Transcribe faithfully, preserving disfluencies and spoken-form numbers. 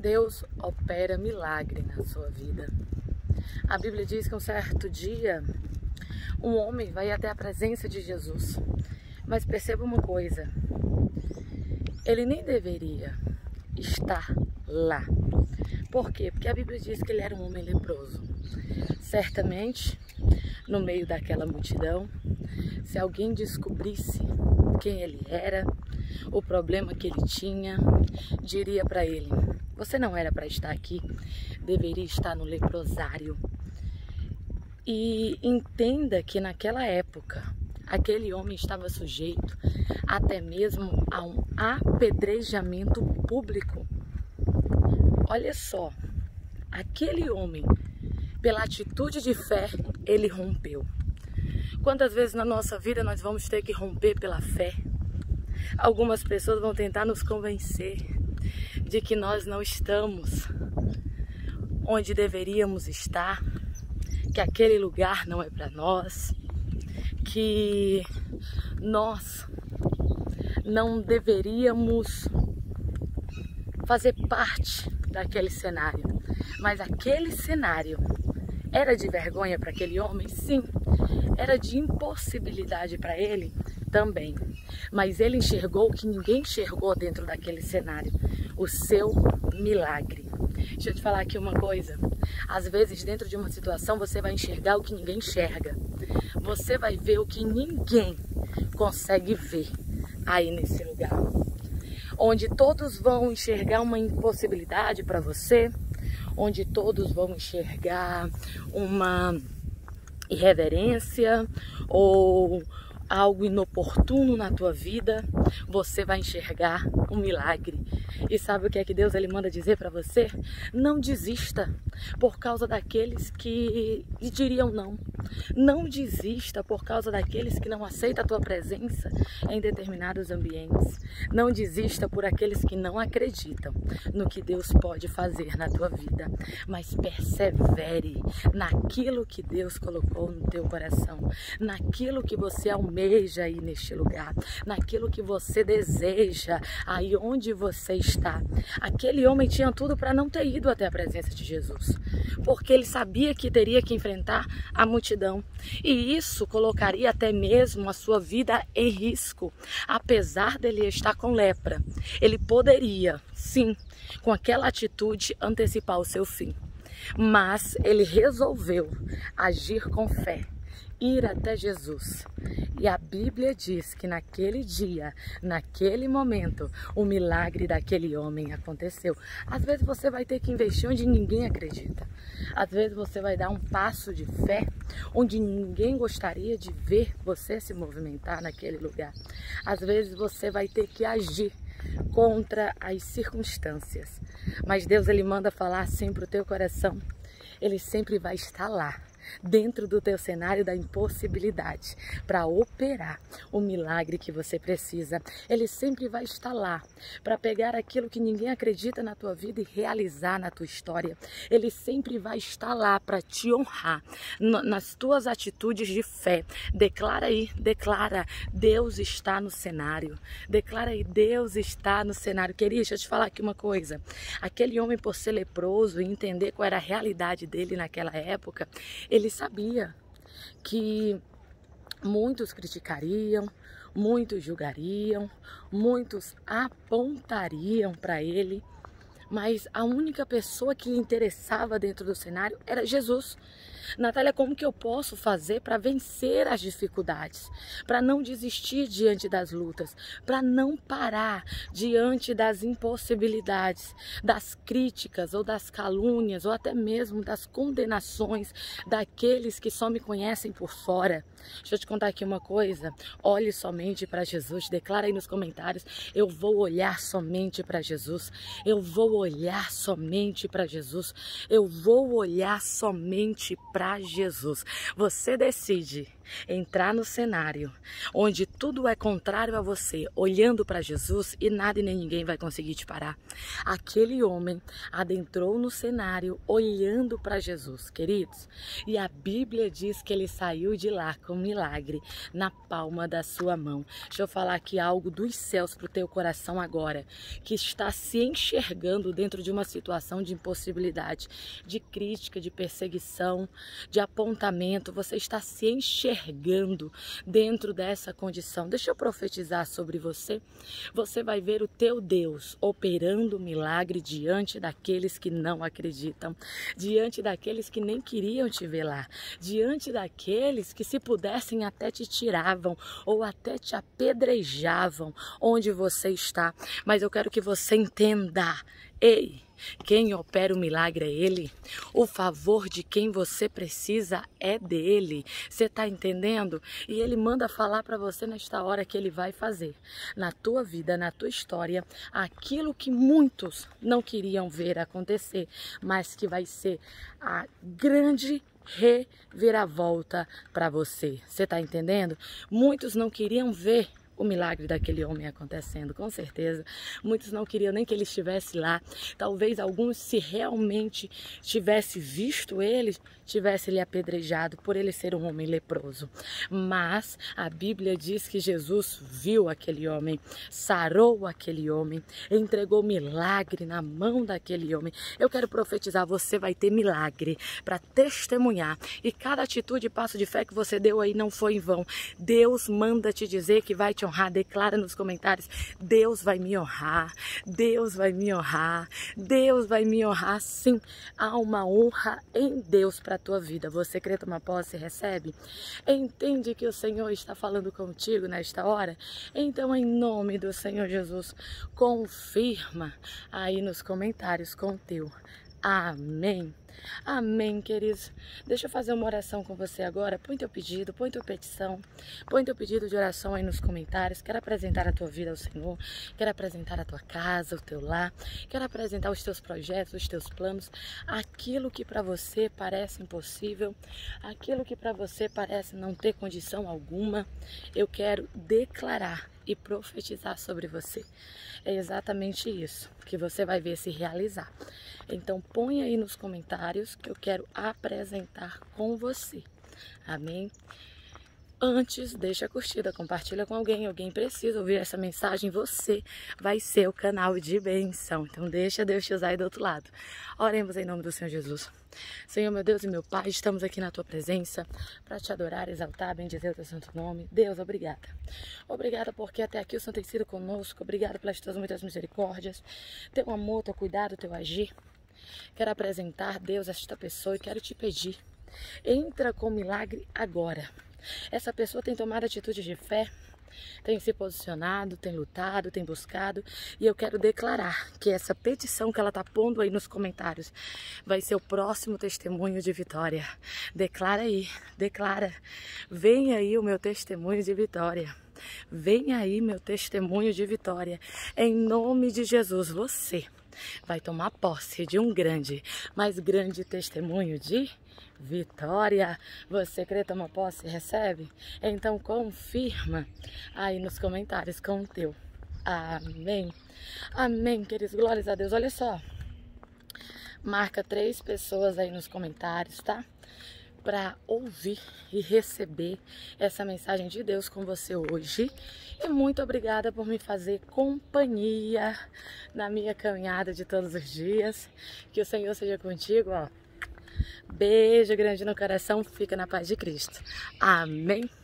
Deus opera milagre na sua vida. A Bíblia diz que um certo dia, um homem vai até a presença de Jesus. Mas perceba uma coisa, ele nem deveria estar lá. Por quê? Porque a Bíblia diz que ele era um homem leproso. Certamente, no meio daquela multidão, se alguém descobrisse quem ele era, o problema que ele tinha, diria para ele: você não era para estar aqui, deveria estar no leprosário. E entenda que naquela época, aquele homem estava sujeito até mesmo a um apedrejamento público. Olha só, aquele homem, pela atitude de fé, ele rompeu. Quantas vezes na nossa vida nós vamos ter que romper pela fé? Algumas pessoas vão tentar nos convencer de que nós não estamos onde deveríamos estar, que aquele lugar não é para nós, que nós não deveríamos fazer parte daquele cenário. Mas aquele cenário era de vergonha para aquele homem? Sim. Era de impossibilidade para ele? Também. Mas ele enxergou o que ninguém enxergou dentro daquele cenário: o seu milagre. Deixa eu te falar aqui uma coisa. Às vezes, dentro de uma situação, você vai enxergar o que ninguém enxerga. Você vai ver o que ninguém consegue ver aí nesse lugar. Onde todos vão enxergar uma impossibilidade para você, onde todos vão enxergar uma irreverência ou algo inoportuno na tua vida, você vai enxergar um milagre. E sabe o que é que Deus ele manda dizer para você? Não desista por causa daqueles que lhe diriam não. Não desista por causa daqueles que não aceitam a tua presença em determinados ambientes. Não desista por aqueles que não acreditam no que Deus pode fazer na tua vida. Mas persevere naquilo que Deus colocou no teu coração, naquilo que você almeja aí neste lugar, naquilo que você deseja aí onde você está. Aquele homem tinha tudo para não ter ido até a presença de Jesus, porque ele sabia que teria que enfrentar a multidão. E isso colocaria até mesmo a sua vida em risco. Apesar dele estar com lepra, ele poderia, sim, com aquela atitude, antecipar o seu fim. Mas ele resolveu agir com fé, ir até Jesus. E a Bíblia diz que naquele dia, naquele momento, o milagre daquele homem aconteceu. Às vezes você vai ter que investir onde ninguém acredita. Às vezes você vai dar um passo de fé onde ninguém gostaria de ver você se movimentar naquele lugar. Às vezes você vai ter que agir contra as circunstâncias. Mas Deus ele manda falar sempre o teu coração. Ele sempre vai estar lá, dentro do teu cenário da impossibilidade, para operar o milagre que você precisa. Ele sempre vai estar lá para pegar aquilo que ninguém acredita na tua vida e realizar na tua história. Ele sempre vai estar lá para te honrar nas tuas atitudes de fé. Declara aí, declara: Deus está no cenário. Declara aí: Deus está no cenário. Querida, deixa eu te falar aqui uma coisa. Aquele homem, por ser leproso e entender qual era a realidade dele naquela época, ele sabia que muitos criticariam, muitos julgariam, muitos apontariam para ele, mas a única pessoa que lhe interessava dentro do cenário era Jesus. Nathalia, como que eu posso fazer para vencer as dificuldades, para não desistir diante das lutas, para não parar diante das impossibilidades, das críticas ou das calúnias ou até mesmo das condenações daqueles que só me conhecem por fora? Deixa eu te contar aqui uma coisa. Olhe somente para Jesus. Declara aí nos comentários: eu vou olhar somente para Jesus, eu vou olhar somente para Jesus, eu vou olhar somente para para Jesus. Você decide entrar no cenário onde tudo é contrário a você, olhando para Jesus, e nada e nem ninguém vai conseguir te parar. Aquele homem adentrou no cenário olhando para Jesus, queridos, e a Bíblia diz que ele saiu de lá com um milagre na palma da sua mão. Deixa eu falar aqui algo dos céus para o teu coração agora, que está se enxergando dentro de uma situação de impossibilidade, de crítica, de perseguição, de apontamento. Você está se enxergando Enxergando dentro dessa condição. Deixa eu profetizar sobre você. Você vai ver o teu Deus operando o milagre diante daqueles que não acreditam, diante daqueles que nem queriam te ver lá, diante daqueles que, se pudessem, até te tiravam ou até te apedrejavam onde você está. Mas eu quero que você entenda: ei, quem opera o milagre é Ele, o favor de quem você precisa é dele. Você está entendendo? E Ele manda falar para você nesta hora que Ele vai fazer na tua vida, na tua história, aquilo que muitos não queriam ver acontecer, mas que vai ser a grande reviravolta para você. Você está entendendo? Muitos não queriam ver o milagre daquele homem acontecendo, com certeza. Muitos não queriam nem que ele estivesse lá. Talvez alguns, se realmente tivesse visto ele, tivesse ele apedrejado por ele ser um homem leproso. Mas a Bíblia diz que Jesus viu aquele homem, sarou aquele homem, entregou milagre na mão daquele homem. Eu quero profetizar: você vai ter milagre para testemunhar. E cada atitude e passo de fé que você deu aí não foi em vão. Deus manda te dizer que vai te honrar. Declara nos comentários: Deus vai me honrar, Deus vai me honrar, Deus vai me honrar. Sim, há uma honra em Deus para a tua vida. Você crê, toma posse e recebe? Entende que o Senhor está falando contigo nesta hora? Então, em nome do Senhor Jesus, confirma aí nos comentários com o teu amém. Amém, queridos. Deixa eu fazer uma oração com você agora. Põe teu pedido, põe tua petição, põe teu pedido de oração aí nos comentários. Quero apresentar a tua vida ao Senhor, quero apresentar a tua casa, o teu lar, quero apresentar os teus projetos, os teus planos, aquilo que para você parece impossível, aquilo que para você parece não ter condição alguma. Eu quero declarar e profetizar sobre você. É exatamente isso que você vai ver se realizar. Então põe aí nos comentários que eu quero apresentar com você. Amém? Antes, deixa a curtida, compartilha com alguém. Alguém precisa ouvir essa mensagem. Você vai ser o canal de bênção. Então deixa Deus te usar aí do outro lado. Oremos em nome do Senhor Jesus. Senhor, meu Deus e meu Pai, estamos aqui na Tua presença para Te adorar, exaltar, bendizer o Teu santo nome. Deus, obrigada. Obrigada porque até aqui o Senhor tem sido conosco. Obrigada pelas Tuas muitas misericórdias, Teu amor, Teu cuidado, Teu agir. Quero apresentar, Deus, a esta pessoa e quero Te pedir: entra com o milagre agora. Essa pessoa tem tomado atitudes de fé, tem se posicionado, tem lutado, tem buscado, e eu quero declarar que essa petição que ela está pondo aí nos comentários vai ser o próximo testemunho de vitória. Declara aí, declara: vem aí o meu testemunho de vitória. Vem aí meu testemunho de vitória. Em nome de Jesus, você vai tomar posse de um grande, mas grande testemunho de vitória. Você crê, toma posse e recebe? Então confirma aí nos comentários com o teu amém. Amém, queridos. Glórias a Deus. Olha só, marca três pessoas aí nos comentários, tá? Para ouvir e receber essa mensagem de Deus com você hoje. E muito obrigada por me fazer companhia na minha caminhada de todos os dias. Que o Senhor seja contigo, ó. Beijo grande no coração, fica na paz de Cristo. Amém.